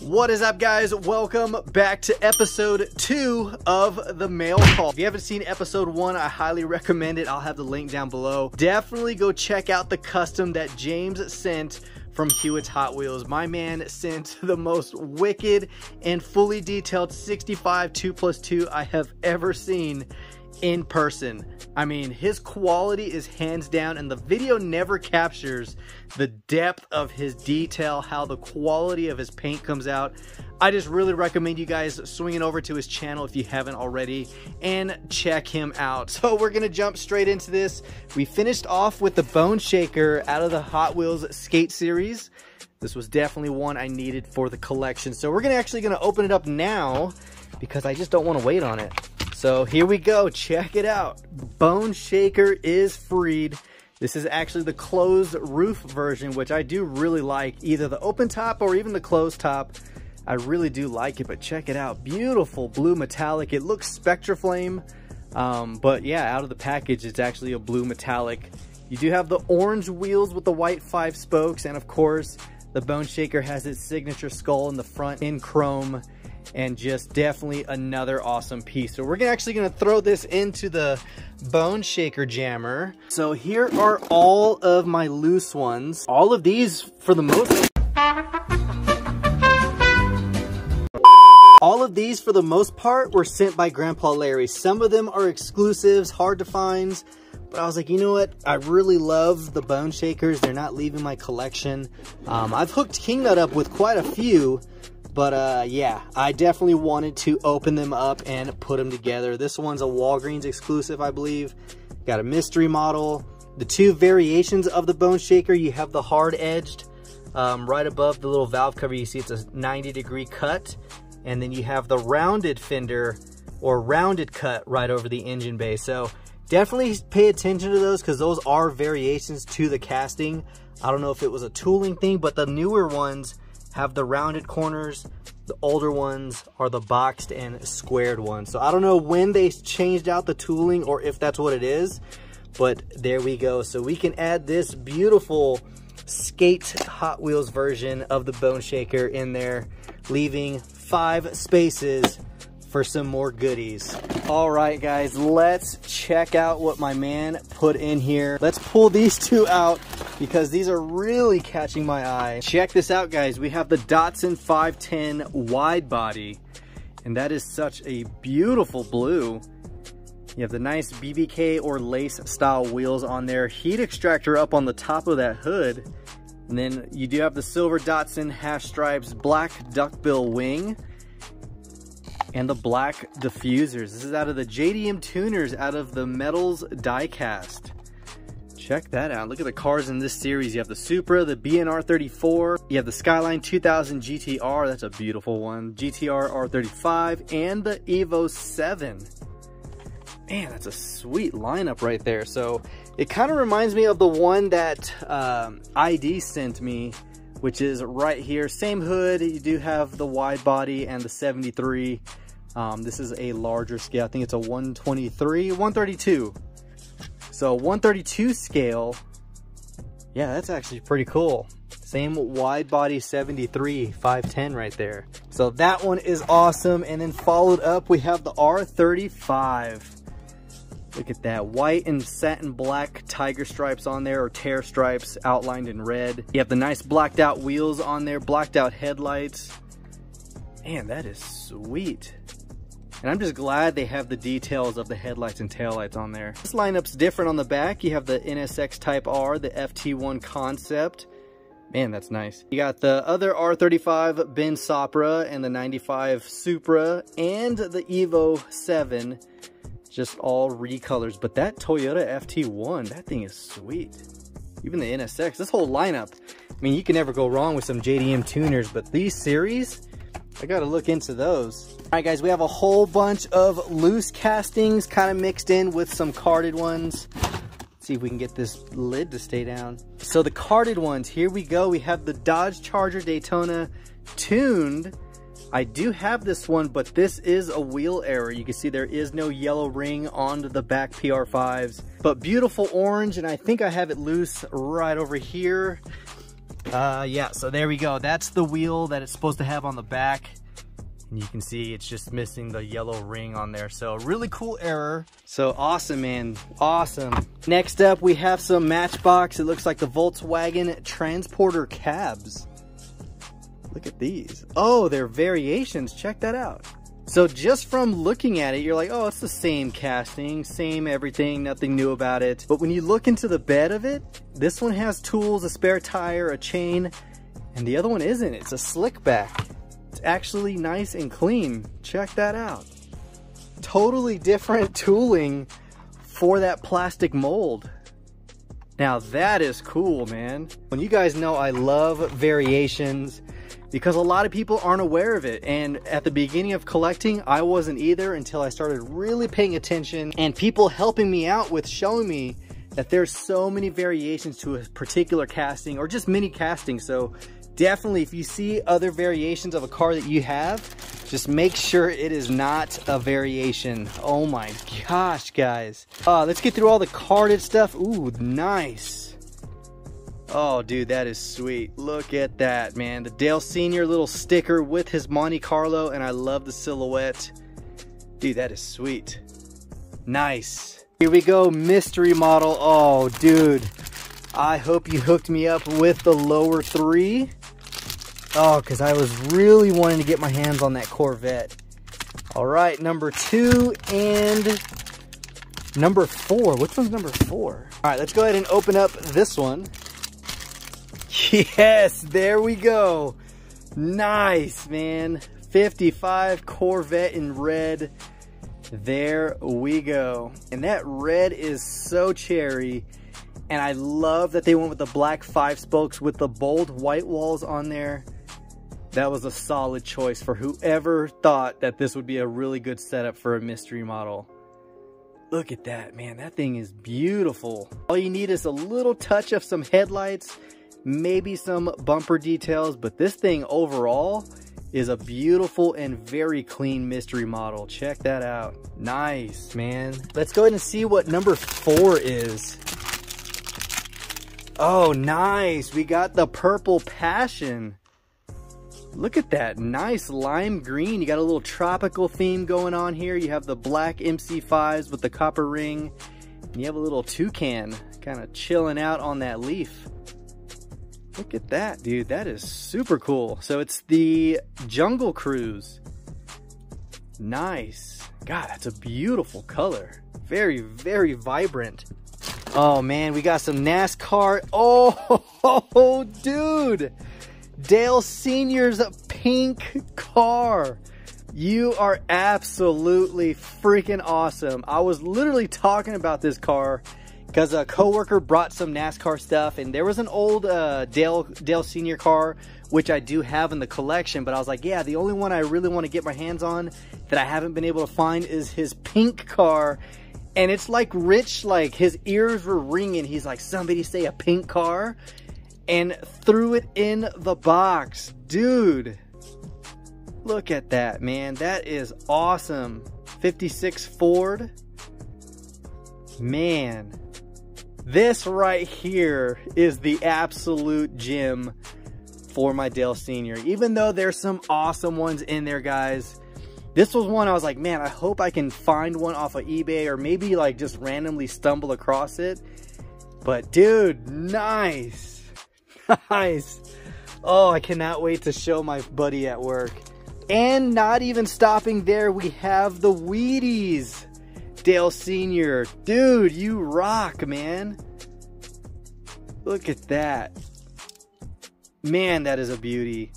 What is up, guys? Welcome back to episode 2 of the mail haul. If you haven't seen episode 1, I highly recommend it. I'll have the link down below. Definitely go check out the custom that James sent from Hewitt's Hot Wheels. My man sent the most wicked and fully detailed 65 2+2 I have ever seen in person. I mean, his quality is hands down, and the video never captures the depth of his detail, how the quality of his paint comes out. I just really recommend you guys swinging over to his channel if you haven't already and check him out. So we're gonna jump straight into this. We finished off with the Bone Shaker out of the Hot Wheels Skate Series. This was definitely one I needed for the collection. So we're actually gonna open it up now because I just don't wanna wait on it. So here we go, check it out. Bone Shaker is freed. This is actually the closed roof version, which I do really like, either the open top or even the closed top. I really do like it, but check it out. Beautiful blue metallic. It looks Spectraflame, but yeah, out of the package, it's actually a blue metallic. You do have the orange wheels with the white 5 spokes, and of course, the Bone Shaker has its signature skull in the front in chrome. And just definitely another awesome piece. So we're actually gonna throw this into the Bone Shaker jammer. So here are all of my loose ones. All of these, for the most part, were sent by Grandpa Larry. Some of them are exclusives, hard to find, but I was like, you know what? I really love the Bone Shakers. They're not leaving my collection. I've hooked Kingnut up with quite a few. But yeah, I definitely wanted to open them up and put them together. This one's a Walgreens exclusive, I believe. Got a mystery model. The two variations of the Bone Shaker, you have the hard edged. Right above the little valve cover, you see it's a 90-degree cut. And then you have the rounded fender or rounded cut right over the engine bay. So definitely pay attention to those because those are variations to the casting. I don't know if it was a tooling thing, but the newer ones have the rounded corners. The older ones are the boxed and squared ones. So I don't know when they changed out the tooling or if that's what it is, but there we go. So we can add this beautiful skate Hot Wheels version of the Bone Shaker in there, leaving 5 spaces for some more goodies. All right, guys, let's check out what my man put in here. Let's pull these two out because these are really catching my eye. Check this out, guys. We have the Datsun 510 wide body, and that is such a beautiful blue. You have the nice BBK or lace style wheels on there, heat extractor up on the top of that hood. And then you do have the silver Datsun half stripes, black duckbill wing, and the black diffusers. This is out of the JDM Tuners, out of the Metals Diecast. Check that out. Look at the cars in this series. You have the Supra, the BNR 34. You have the Skyline 2000 GTR. That's a beautiful one. GTR R35 and the Evo 7. Man, that's a sweet lineup right there. So it kind of reminds me of the one that ID sent me, which is right here. Same hood. You do have the wide body and the 73. This is a larger scale. I think it's a 132. So 132 scale. Yeah, that's actually pretty cool. Same wide body 73 510 right there. So that one is awesome. And then followed up, we have the R35. Look at that, white and satin black tiger stripes on there, or tear stripes outlined in red. You have the nice blacked out wheels on there, blacked out headlights. Man, that is sweet. And I'm just glad they have the details of the headlights and taillights on there. This lineup's different on the back. You have the NSX Type R, the FT1 Concept. Man, that's nice. You got the other R35 Ben Sopra and the 95 Supra and the Evo 7. Just all recolors. But that Toyota FT1, that thing is sweet. Even the NSX, this whole lineup. I mean, you can never go wrong with some JDM tuners, but these series, I gotta look into those. All right, guys, we have a whole bunch of loose castings kind of mixed in with some carded ones. Let's see if we can get this lid to stay down. So the carded ones, here we go. We have the Dodge Charger Daytona tuned I do have this one, but this is a wheel error. You can see there is no yellow ring onto the back PR5s, but beautiful orange, and I think I have it loose right over here. Yeah, so there we go. That's the wheel that it's supposed to have on the back. And you can see it's just missing the yellow ring on there. So really cool error. So awesome, man. Awesome. Next up, we have some Matchbox. It looks like the Volkswagen Transporter cabs. Look at these. Oh, they're variations. Check that out. So just from looking at it, you're like, oh, it's the same casting, same everything, nothing new about it. But when you look into the bed of it, this one has tools, a spare tire, a chain, and the other one isn't. It's a slick back. It's actually nice and clean. Check that out. Totally different tooling for that plastic mold. Now that is cool, man. Well, you guys know I love variations because a lot of people aren't aware of it. And at the beginning of collecting, I wasn't either until I started really paying attention and people helping me out with showing me that there's so many variations to a particular casting or just mini casting. So definitely if you see other variations of a car that you have, just make sure it is not a variation. Oh my gosh, guys. Let's get through all the carded stuff. Ooh, nice. Oh, dude, that is sweet. Look at that, man. The Dale Senior little sticker with his Monte Carlo, and I love the silhouette. Dude, that is sweet. Nice. Here we go, mystery model. Oh, dude. I hope you hooked me up with the lower three. Oh, because I was really wanting to get my hands on that Corvette. All right, number two and number four. Which one's number four? All right, let's go ahead and open up this one. Yes, there we go. Nice, man. 55 Corvette in red. There we go. And that red is so cherry. And I love that they went with the black 5 spokes with the bold white walls on there. That was a solid choice for whoever thought that this would be a really good setup for a mystery model. Look at that, man. That thing is beautiful. All you need is a little touch of some headlights, maybe some bumper details, but this thing overall is a beautiful and very clean mystery model. Check that out. Nice, man. Let's go ahead and see what number four is. Oh, nice. We got the purple passion. Look at that. Nice lime green. You got a little tropical theme going on here. You have the black MC5s with the copper ring. And you have a little toucan kind of chilling out on that leaf. Look at that, dude. That is super cool. So it's the Jungle Cruise. Nice. God, that's a beautiful color. Very, very vibrant. Oh man, we got some NASCAR. Oh, dude. Dale Senior's pink car. You are absolutely freaking awesome. I was literally talking about this car because a coworker brought some NASCAR stuff and there was an old Dale Senior car, which I do have in the collection, but I was like, yeah, the only one I really want to get my hands on that I haven't been able to find is his pink car. And it's like Rich, like his ears were ringing. He's like, somebody say a pink car, and threw it in the box. Dude, look at that, man. That is awesome. 56 Ford. Man, this right here is the absolute gem for my Dale Senior. Even though there's some awesome ones in there, guys. This was one I was like, man, I hope I can find one off of eBay or maybe like just randomly stumble across it. But dude, nice. Nice. Oh, I cannot wait to show my buddy at work. And not even stopping there, we have the Wheaties Dale Senior. Dude, you rock, man. Look at that. Man, that is a beauty.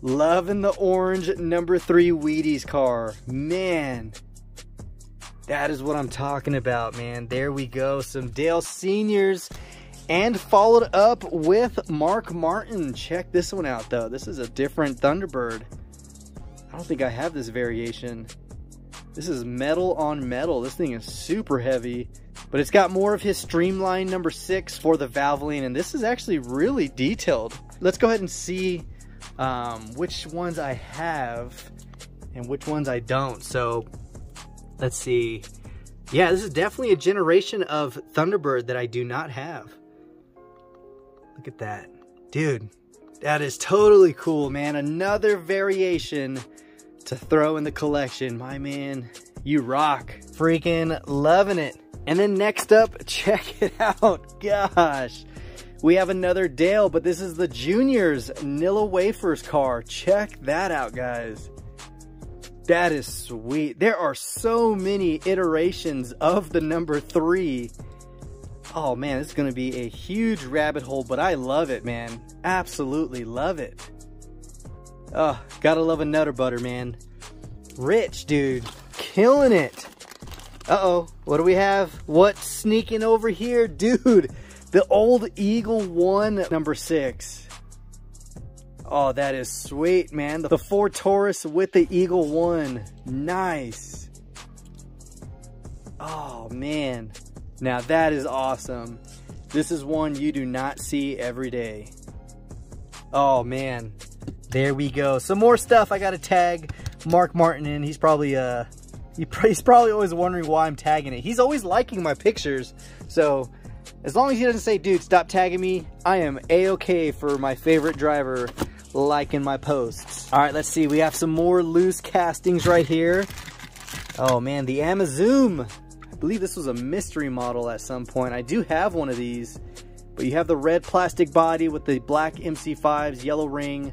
Loving the orange number 3 Wheaties car. Man, that is what I'm talking about, man. There we go, some Dale Seniors. And followed up with Mark Martin. Check this one out, though. This is a different Thunderbird. I don't think I have this variation. This is metal on metal. This thing is super heavy. But it's got more of his streamlined number 6 for the Valvoline. And this is actually really detailed. Let's go ahead and see which ones I have and which ones I don't. So let's see. Yeah, this is definitely a generation of Thunderbird that I do not have. Look at that. Dude, that is totally cool, man. Another variation to throw in the collection. My man, you rock. Freaking loving it. And then next up, check it out. Gosh. We have another Dale, but this is the Junior's Nilla Wafers car. Check that out, guys. That is sweet. There are so many iterations of the number 3. Oh man, this is gonna be a huge rabbit hole, but I love it, man. Absolutely love it. Oh, gotta love a Nutter Butter, man. Rich, dude, killing it. Uh-oh, what do we have? What's sneaking over here? Dude, the old Eagle One, number 6. Oh, that is sweet, man. The Ford Taurus with the Eagle One. Nice. Oh, man. Now that is awesome. This is one you do not see every day. Oh, man. There we go. Some more stuff. I got to tag Mark Martin in. He's probably always wondering why I'm tagging it. He's always liking my pictures. So as long as he doesn't say, dude, stop tagging me, I am A-okay for my favorite driver liking my posts. All right, let's see. We have some more loose castings right here. Oh man, the Amazoom. I believe this was a mystery model at some point. I do have one of these, but you have the red plastic body with the black MC5s, yellow ring.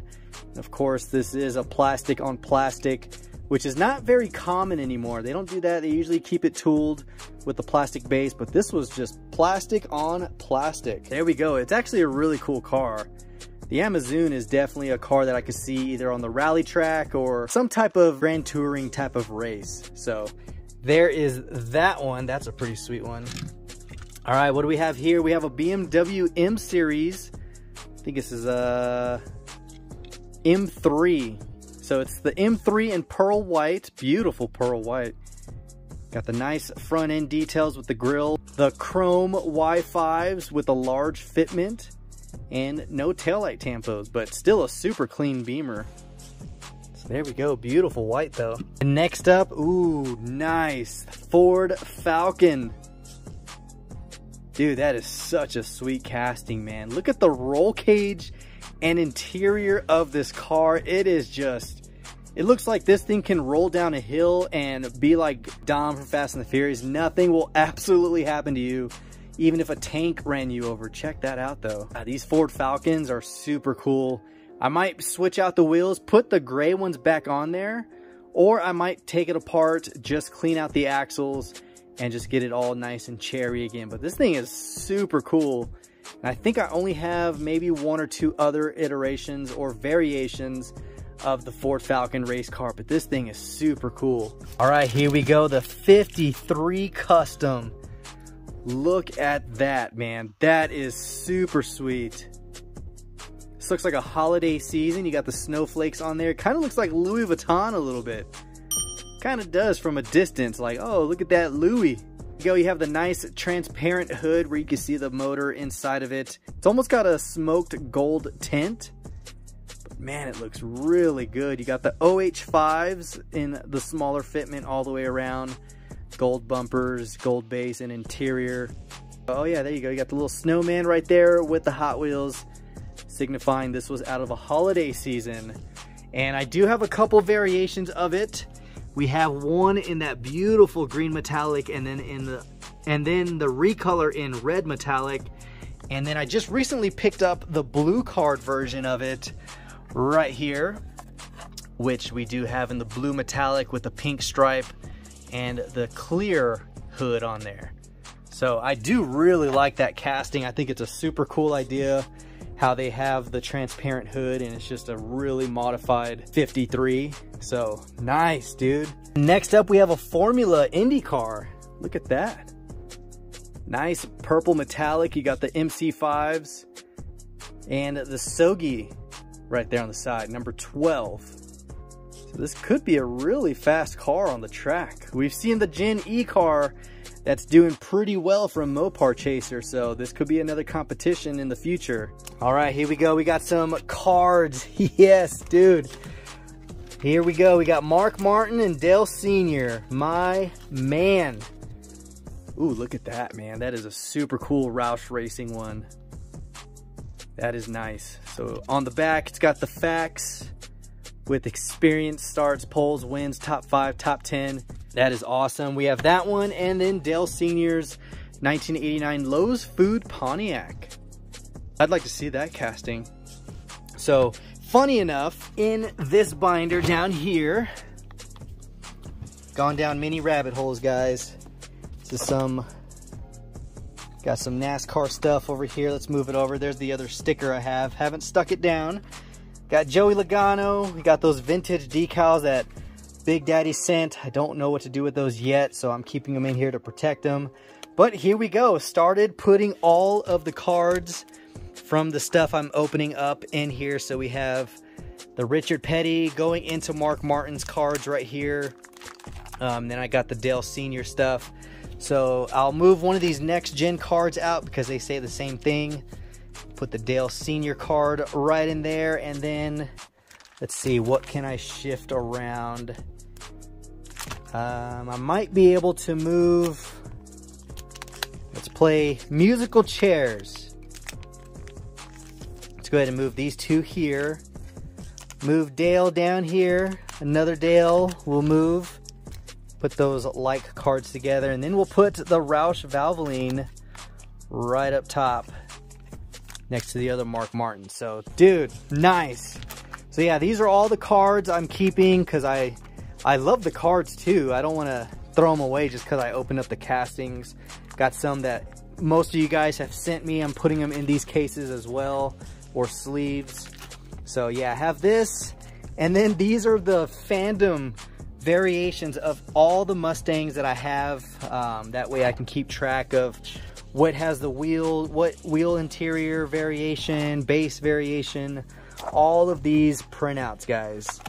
And of course, this is a plastic on plastic, which is not very common anymore. They don't do that. They usually keep it tooled with the plastic base, but this was just plastic on plastic. There we go. It's actually a really cool car. The Amazoon is definitely a car that I could see either on the rally track or some type of grand touring type of race. So there is that one. That's a pretty sweet one. All right, what do we have here? We have a BMW M series. I think this is a M3. So it's the M3 in pearl white. Beautiful pearl white. Got the nice front end details with the grille, the chrome Y5s with a large fitment, and no taillight tampos, but still a super clean beamer. So there we go, beautiful white though. And next up, ooh, nice Ford Falcon. Dude, that is such a sweet casting, man. Look at the roll cage and interior of this car. It is just, it looks like this thing can roll down a hill and be like Dom from Fast and the Furious. Nothing will absolutely happen to you, even if a tank ran you over. Check that out though. These Ford Falcons are super cool. I might switch out the wheels, put the gray ones back on there, or I might take it apart, just clean out the axles and just get it all nice and cherry again. But this thing is super cool. And I think I only have maybe one or two other iterations or variations of the Ford Falcon race car, but this thing is super cool. All right, here we go, the 53 Custom. Look at that, man. That is super sweet. This looks like a holiday season. You got the snowflakes on there. Kind of looks like Louis Vuitton a little bit. Kind of does from a distance, like, oh, look at that Louis. Go, you have the nice transparent hood where you can see the motor inside of it. It's almost got a smoked gold tint. Man, it looks really good. You got the OH5s in the smaller fitment all the way around. Gold bumpers, gold base, and interior. Oh yeah, there you go. You got the little snowman right there with the Hot Wheels, signifying this was out of a holiday season. And I do have a couple variations of it. We have one in that beautiful green metallic, and then the recolor in red metallic. And then I just recently picked up the blue card version of it right here, which we do have in the blue metallic with the pink stripe and the clear hood on there. So I do really like that casting. I think it's a super cool idea how they have the transparent hood, and it's just a really modified 53. So nice, dude. Next up, we have a Formula Indy car. Look at that. Nice purple metallic. You got the MC5s and the Sogi right there on the side, number 12. So this could be a really fast car on the track. We've seen the Gen E car that's doing pretty well from Mopar Chaser, so this could be another competition in the future. All right, here we go. We got some cards. Yes, dude. Here we go. We got Mark Martin and Dale Senior. My man. Ooh, look at that, man. That is a super cool Roush Racing one. That is nice. So on the back, it's got the facts with experience, starts, polls, wins, top 5, top 10. That is awesome. We have that one, and then Dale Senior's 1989 Lowe's Food Pontiac. I'd like to see that casting. So funny enough, in this binder down here, gone down many rabbit holes, guys. Got some NASCAR stuff over here. Let's move it over. There's the other sticker I have. Haven't stuck it down. Got Joey Logano. We got those vintage decals that Big Daddy sent. I don't know what to do with those yet, so I'm keeping them in here to protect them. But here we go. Started putting all of the cards from the stuff I'm opening up in here. So we have the Richard Petty going into Mark Martin's cards right here. Then I got the Dale Senior stuff. So I'll move one of these next gen cards out because they say the same thing. Put the Dale Senior card right in there, and then let's see, what can I shift around? I might be able to move. Let's play musical chairs. Let's go ahead and move these two here. Move Dale down here. Another Dale will move. Put those like cards together, and then we'll put the Roush Valvoline right up top next to the other Mark Martin. So dude, nice. So yeah, these are all the cards I'm keeping because I love the cards too. I don't want to throw them away just because I opened up the castings. Got some that most of you guys have sent me. I'm putting them in these cases as well, or sleeves. So yeah, I have this, and then these are the fandom variations of all the Mustangs that I have. That way I can keep track of what has the wheel, what wheel interior variation, base variation, all of these printouts, guys.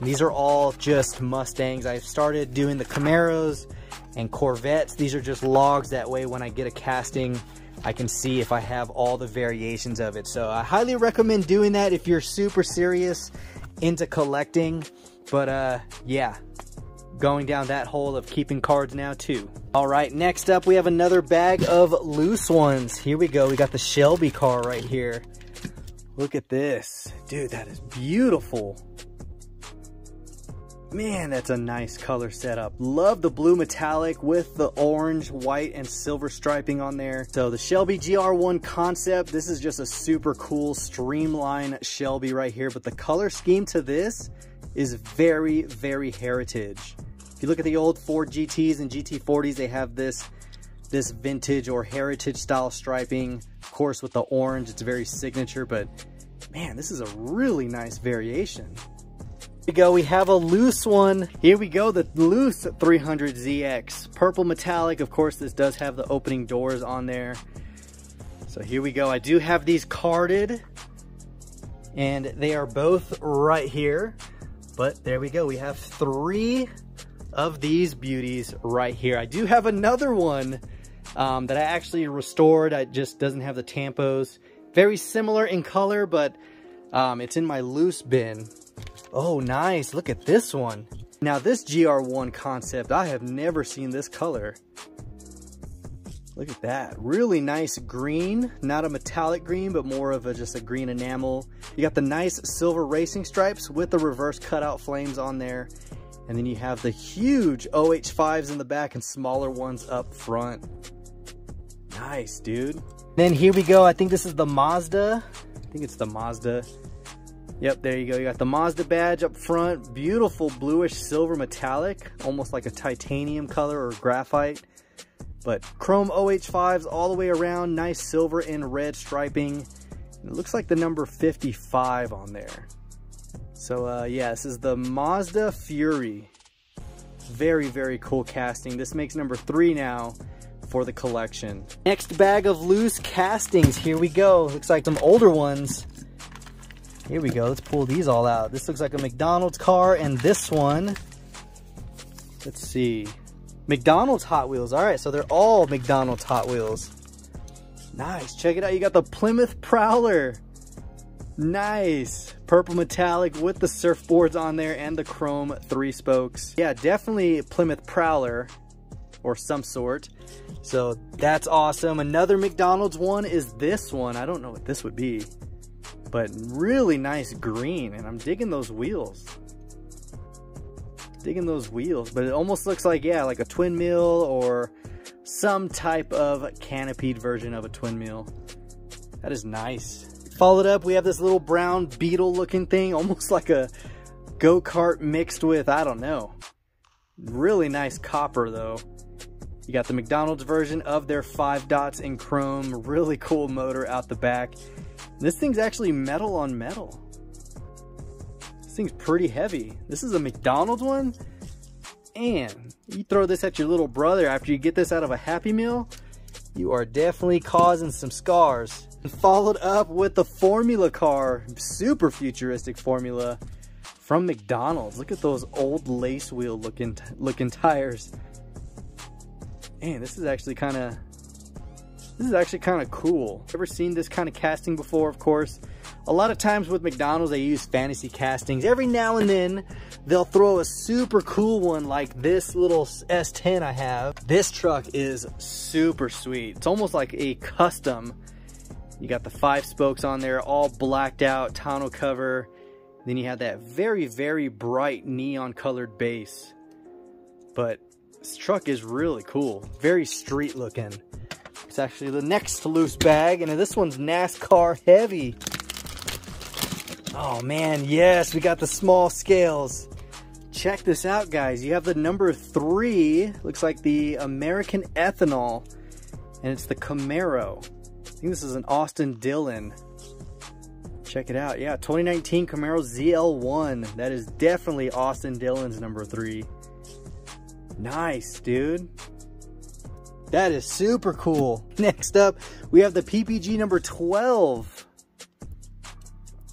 These are all just Mustangs. I've started doing the Camaros and Corvettes. These are just logs, that way when I get a casting I can see if I have all the variations of it. So I highly recommend doing that if you're super serious into collecting. But yeah, going down that hole of keeping cards now too. All right, next up we have another bag of loose ones. Here we go. We got the Shelby car right here. Look at this. Dude, that is beautiful. Man, that's a nice color setup. Love the blue metallic with the orange, white, and silver striping on there. So the Shelby GR1 concept, this is just a super cool streamline Shelby right here, but the color scheme to this is very, very heritage. If you look at the old Ford GTs and GT40s, they have this vintage or heritage style striping. Of course, with the orange, it's very signature, but man, this is a really nice variation. Here we go, we have a loose one. Here we go, the loose 300ZX. Purple metallic, of course, this does have the opening doors on there. So here we go, I do have these carded, and they are both right here. But there we go, we have 3 of these beauties right here. I do have another one that I actually restored. It just doesn't have the tampos. Very similar in color, but it's in my loose bin. Oh, nice, look at this one. Now this GR1 concept, I have never seen this color. Look at that, really nice green. Not a metallic green, but more of just a green enamel. You got the nice silver racing stripes with the reverse cutout flames on there. And then you have the huge OH5s in the back and smaller ones up front. Nice, dude. Then here we go, I think this is the Mazda. I think it's the Mazda. Yep, there you go, you got the Mazda badge up front. Beautiful bluish silver metallic, almost like a titanium color or graphite. But chrome OH5s all the way around, nice silver and red striping. It looks like the number 55 on there. So yeah, this is the Mazda Fury. Very, very cool casting. This makes number 3 now for the collection. Next bag of loose castings, here we go. Looks like some older ones. Here we go. Let's pull these all out. This looks like a McDonald's car, and this one, let's see. McDonald's Hot Wheels. All right, so they're all McDonald's Hot Wheels. Nice. Check it out. You got the Plymouth Prowler. Nice. Purple metallic with the surfboards on there and the chrome 3 spokes. Yeah, definitely Plymouth Prowler or some sort. So that's awesome. Another McDonald's one is this one. I don't know what this would be, but really nice green, and I'm digging those wheels. Digging those wheels, but it almost looks like, yeah, like a Twin Mill or some type of canopied version of a Twin Mill. That is nice. Followed up, we have this little brown beetle looking thing, almost like a go-kart mixed with, I don't know. Really nice copper though. You got the McDonald's version of their 5 dots in chrome, really cool motor out the back. This thing's actually metal on metal. This thing's pretty heavy. This is a McDonald's one, and you throw this at your little brother after you get this out of a Happy Meal, you are definitely causing some scars. And followed up with the formula car, super futuristic formula from McDonald's. Look at those old lace wheel looking tires. Man, this is actually kind of cool. Ever seen this kind of casting before? Of course. A lot of times with McDonald's, they use fantasy castings. Every now and then, they'll throw a super cool one like this little S10 I have. This truck is super sweet. It's almost like a custom. You got the 5 spokes on there, all blacked out, tonneau cover. Then you have that very, very bright neon colored base. But this truck is really cool. Very street looking. It's actually the next loose bag, and this one's NASCAR heavy. Oh man, yes, we got the small scales. Check this out, guys. You have the number 3, looks like the American Ethanol, and it's the Camaro. I think this is an Austin Dillon. Check it out. Yeah, 2019 Camaro ZL1. That is definitely Austin Dillon's number 3. Nice, dude. That is super cool. Next up, we have the PPG number 12.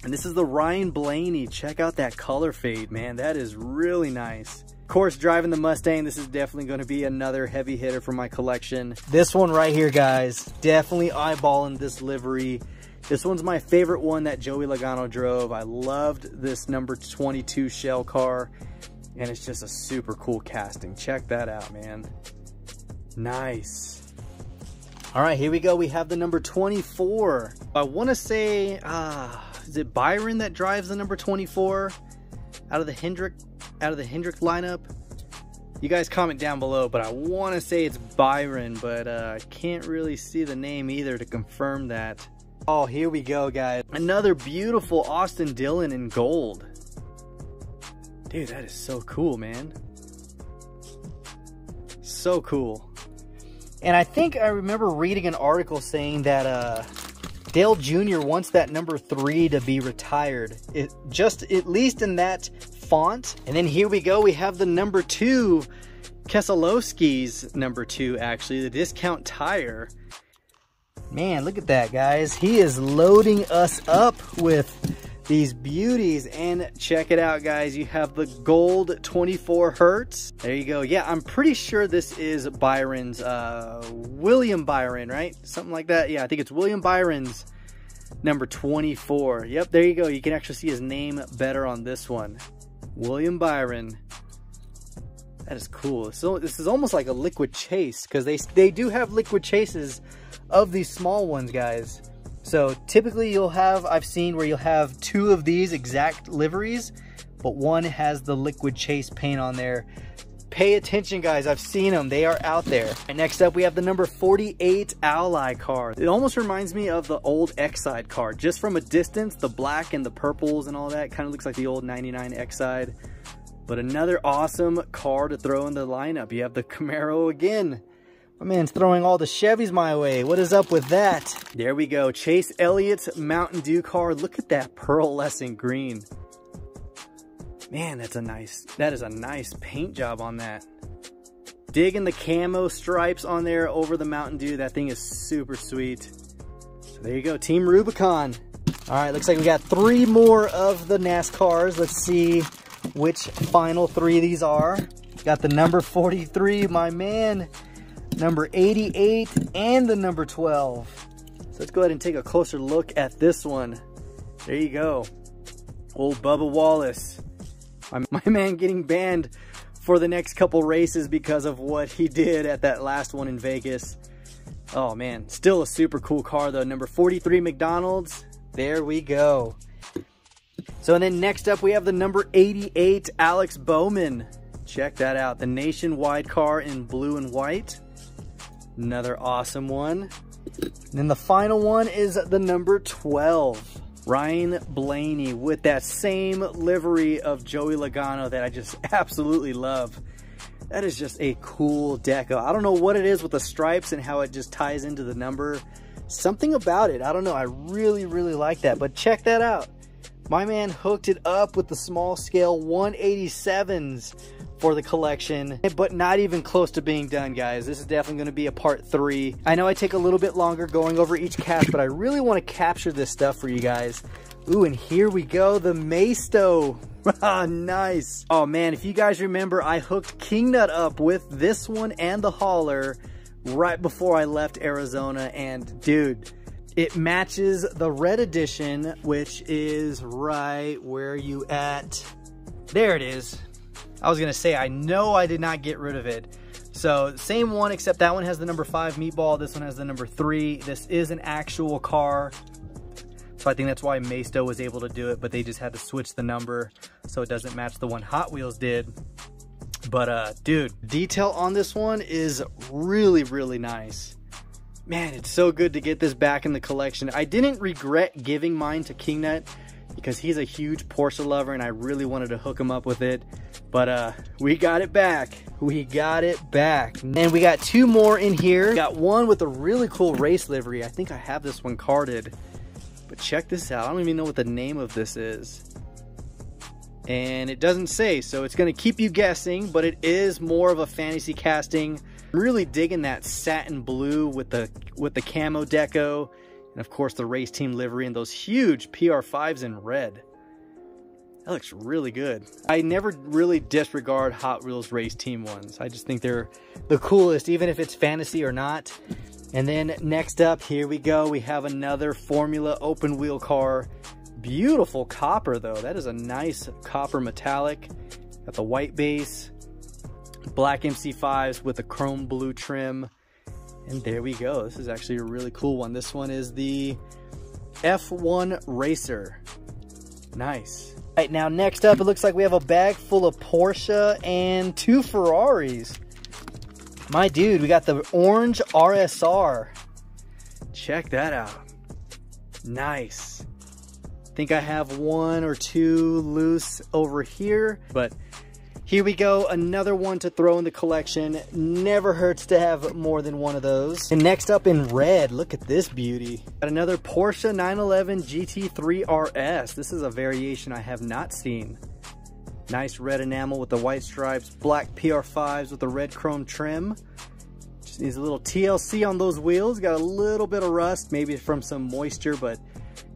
And this is the Ryan Blaney. Check out that color fade, man. That is really nice. Of course, driving the Mustang, this is definitely going to be another heavy hitter for my collection. This one right here, guys, definitely eyeballing this livery. This one's my favorite one that Joey Logano drove. I loved this number 22 shell car, and it's just a super cool casting. Check that out, man. Nice. All right, here we go. We have the number 24. I want to say, is it Byron that drives the number 24 out of the Hendrick lineup? You guys comment down below, but I want to say it's Byron, but I can't really see the name either to confirm that. Oh, here we go, guys. Another beautiful Austin Dillon in gold. Dude, that is so cool, man. So cool. And I think I remember reading an article saying that Dale Jr. wants that number 3 to be retired. It just, at least in that font. And then here we go. We have the number 2, Keselowski's number 2, actually, the discount tire. Man, look at that, guys. He is loading us up with these beauties. And check it out, guys. You have the gold 24 Hertz. There you go. Yeah, I'm pretty sure this is Byron's, William Byron, right? Something like that. Yeah, I think it's William Byron's number 24. Yep, there you go. You can actually see his name better on this one. William Byron. That is cool. So this is almost like a liquid chase, because they do have liquid chases of these small ones, guys. So typically you'll have, I've seen where you'll have 2 of these exact liveries, but one has the liquid chase paint on there. Pay attention, guys, I've seen them, they are out there. And next up we have the number 48 Ally car. It almost reminds me of the old X-Side car, just from a distance, the black and the purples and all that, kind of looks like the old 99 X-Side. But another awesome car to throw in the lineup. You have the Camaro again. My man's throwing all the Chevys my way. What is up with that? There we go. Chase Elliott's Mountain Dew car. Look at that pearlescent green. Man, that is a nice paint job on that. Digging the camo stripes on there over the Mountain Dew. That thing is super sweet. So there you go, Team Rubicon. All right, looks like we got three more of the NASCARs. Let's see which final three of these are. Got the number 43, my man, number 88, and the number 12. So let's go ahead and take a closer look at this one. There you go. Old Bubba Wallace. My man getting banned for the next couple races because of what he did at that last one in Vegas. Oh man, still a super cool car though. Number 43 McDonald's, there we go. So and then next up we have the number 88 Alex Bowman. Check that out, the nationwide car in blue and white. Another awesome one. And then the final one is the number 12. Ryan Blaney with that same livery of Joey Logano that I just absolutely love. That is just a cool deco. I don't know what it is with the stripes and how it just ties into the number. Something about it, I don't know. I really, really like that, but check that out. My man hooked it up with the small scale 187s for the collection, but not even close to being done, guys. This is definitely gonna be a part 3. I know I take a little bit longer going over each cache, but I really wanna capture this stuff for you guys. Ooh, and here we go, the Maisto. Nice. Oh man, if you guys remember, I hooked Kingnut up with this one and the hauler right before I left Arizona, and dude, it matches the red edition, which is right where you at. There it is. I was gonna say, I know I did not get rid of it. So same one, except that one has the number 5 meatball. This one has the number 3. This is an actual car. So I think that's why Maisto was able to do it, but they just had to switch the number so it doesn't match the one Hot Wheels did. But dude, detail on this one is really, really nice. Man, it's so good to get this back in the collection. I didn't regret giving mine to Kingnut because he's a huge Porsche lover and I really wanted to hook him up with it. But we got it back. We got it back. And we got 2 more in here. We got one with a really cool race livery. I think I have this one carded. But check this out. I don't even know what the name of this is. And it doesn't say, so it's gonna keep you guessing, but it is more of a fantasy casting. I'm really digging that satin blue with the camo deco, and of course the race team livery and those huge PR5s in red. That looks really good. I never really disregard Hot Wheels race team ones. I just think they're the coolest, even if it's fantasy or not. And then next up, here we go. We have another Formula open wheel car. Beautiful copper though. That is a nice copper metallic. Got the white base, black MC5s with a chrome blue trim. And there we go. This is actually a really cool one. This one is the F1 Racer. Nice. All right, now next up, it looks like we have a bag full of Porsche and 2 Ferraris. My dude, we got the orange RSR. Check that out. Nice. I think I have 1 or 2 loose over here, but here we go. Another one to throw in the collection. Never hurts to have more than one of those. And next up in red, look at this beauty. Got another Porsche 911 GT3 RS. This is a variation I have not seen. Nice red enamel with the white stripes, black PR5s with the red chrome trim. Just needs a little TLC on those wheels. Got a little bit of rust, maybe from some moisture, but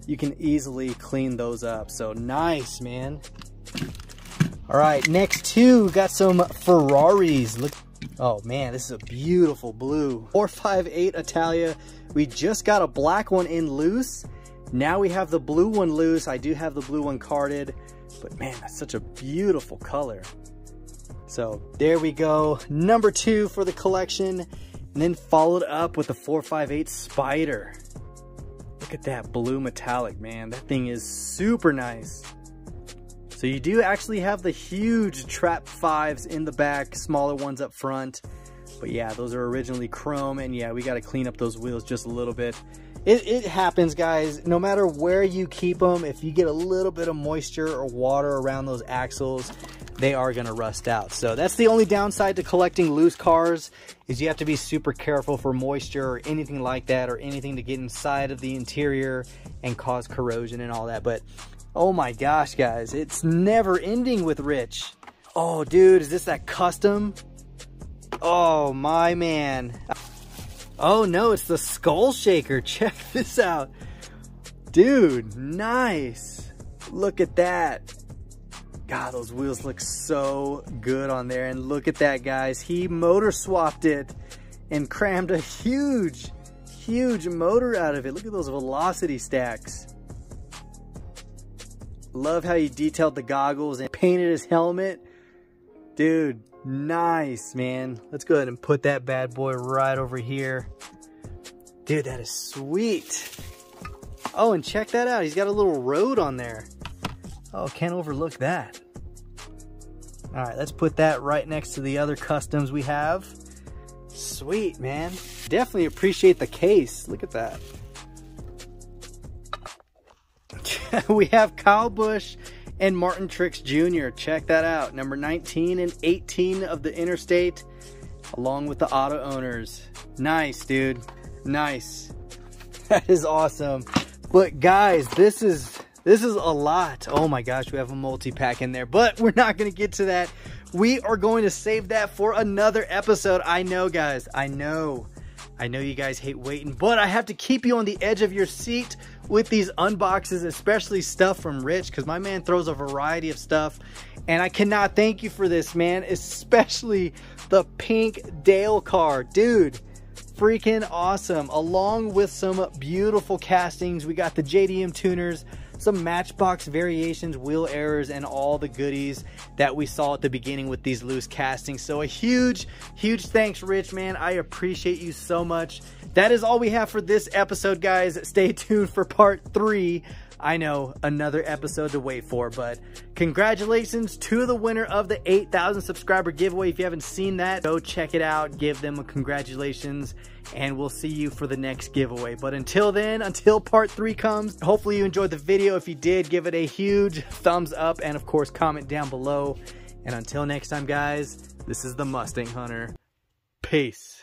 you can easily clean those up. So nice, man. All right, next 2, got some Ferraris. Look, oh man, this is a beautiful blue. 458 Italia. We just got a black one in loose. Now we have the blue one loose. I do have the blue one carded. But man, that's such a beautiful color. So there we go, number 2 for the collection, and then followed up with the 458 Spider. Look at that blue metallic, man. That thing is super nice. So you do actually have the huge Trap 5s in the back, smaller ones up front. But yeah, those are originally chrome, and yeah, we got to clean up those wheels just a little bit. It happens, guys. No matter where you keep them, if you get a little bit of moisture or water around those axles, they are gonna rust out. So that's the only downside to collecting loose cars, is you have to be super careful for moisture or anything like that, or anything to get inside of the interior and cause corrosion and all that. But oh my gosh, guys, it's never ending with Rich. Oh dude, is this that custom? Oh my man. Oh no, it's the Skull Shaker. Check this out. Dude, nice. Look at that. God, those wheels look so good on there. And look at that, guys. He motor swapped it and crammed a huge, huge motor out of it. Look at those velocity stacks. Love how he detailed the goggles and painted his helmet. Dude, nice, man. Let's go ahead and put that bad boy right over here. Dude, that is sweet. Oh, and check that out. He's got a little road on there. Oh, can't overlook that. All right, let's put that right next to the other customs we have. Sweet, man. Definitely appreciate the case. Look at that. We have Kyle Busch and Martin Trix Jr. Check that out. Number 19 and 18 of the interstate, along with the auto owners. Nice, dude. Nice. That is awesome. But guys, this is a lot. Oh my gosh, we have a multi-pack in there, but we're not going to get to that. We are going to save that for another episode. I know, guys. I know you guys hate waiting, but I have to keep you on the edge of your seat with these unboxes, especially stuff from Rich, because my man throws a variety of stuff, and I cannot thank you for this, man, especially the pink Dale car. Dude, freaking awesome, along with some beautiful castings. We got the JDM tuners, some Matchbox variations, wheel errors, and all the goodies that we saw at the beginning with these loose castings. So a huge, huge thanks, Rich, man. I appreciate you so much. That is all we have for this episode, guys. Stay tuned for part 3. I know, another episode to wait for, but congratulations to the winner of the 8,000 subscriber giveaway. If you haven't seen that, go check it out, give them a congratulations, and we'll see you for the next giveaway. But until then, until part 3 comes, hopefully you enjoyed the video. If you did, give it a huge thumbs up and of course comment down below. And until next time, guys, this is the Mustang Hunter. Peace.